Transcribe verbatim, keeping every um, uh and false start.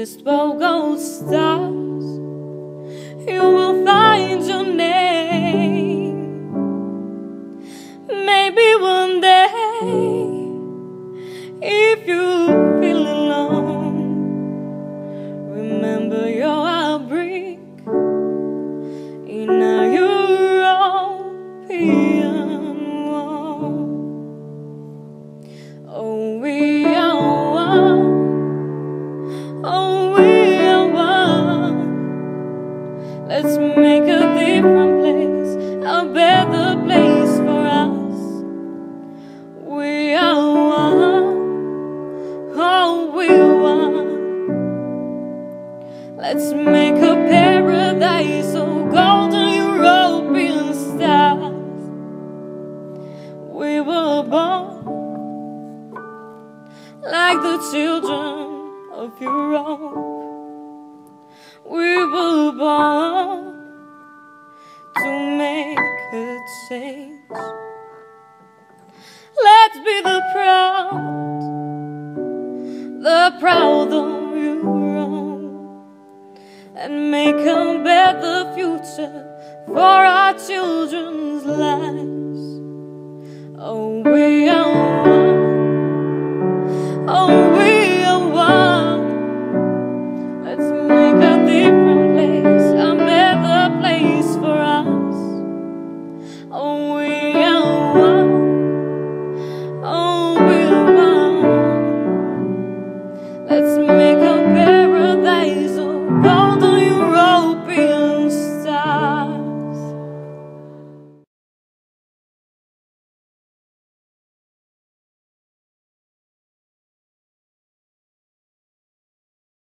these twelve gold stars, you will find your name. Maybe one day, if you feel alone, remember your outbreak in a European wall. Oh, we are one. Oh, we are one. Let's make a different place, a better place for us. We are one. Oh, we are one. Let's make a paradise of golden European stars. We were born like the children of Europe. We were born to make a change. Let's be the